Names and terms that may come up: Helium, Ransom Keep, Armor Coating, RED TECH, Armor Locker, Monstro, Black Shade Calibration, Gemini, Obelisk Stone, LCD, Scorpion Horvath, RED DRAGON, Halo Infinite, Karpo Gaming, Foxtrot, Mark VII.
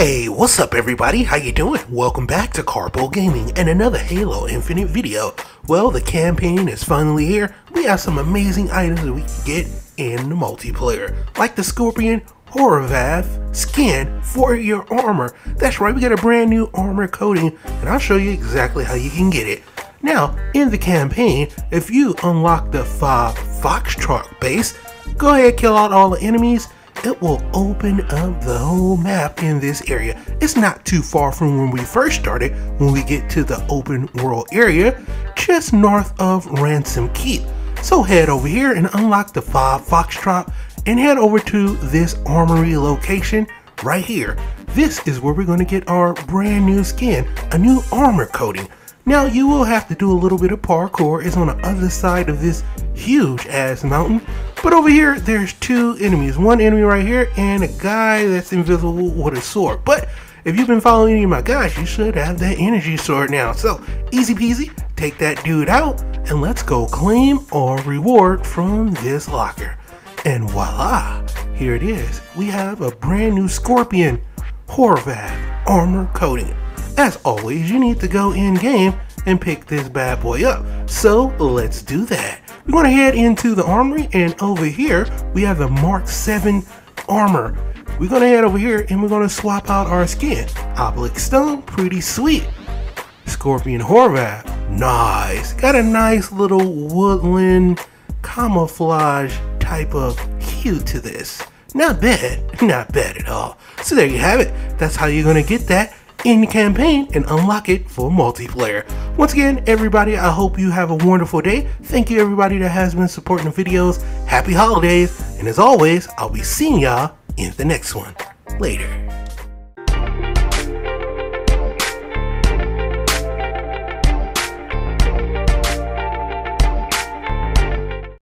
Hey, what's up everybody? How you doing? Welcome back to Karpo Gaming and another Halo Infinite video. Well, the campaign is finally here. We have some amazing items that we can get in the multiplayer, like the Scorpion Horvath skin for your armor. That's right, we got a brand new armor coating and I'll show you exactly how you can get it. Now, in the campaign, if you unlock the 5 Foxtrot base, go ahead, kill out all the enemies. It will open up the whole map in this area. It's not too far from when we first started, when we get to the open world area, just north of Ransom Keep. So head over here and unlock the 5 Foxtrot and head over to this armory location right here. This is where we're going to get our brand new skin, a new armor coating. Now you will have to do a little bit of parkour. It's on the other side of this huge ass mountain. But over here, there's 2 enemies. One enemy right here and a guy that's invisible with a sword. But if you've been following any of my guys, you should have that energy sword now. So easy peasy, take that dude out and let's go claim our reward from this locker. And voila, here it is. We have a brand new Scorpion Horvath armor coating. As always, you need to go in game and pick this bad boy up. So let's do that. We're going to head into the armory, and over here we have the Mark VII armor. We're going to head over here and we're going to swap out our skin. Obelisk Stone, pretty sweet. Scorpion Horvath, nice. Got a nice little woodland camouflage type of hue to this. Not bad, not bad at all. So there you have it. That's how you're going to get that in the campaign and unlock it for multiplayer. Once again everybody, I hope you have a wonderful day. Thank you everybody that has been supporting the videos. Happy holidays, and as always I'll be seeing y'all in the next one. Later.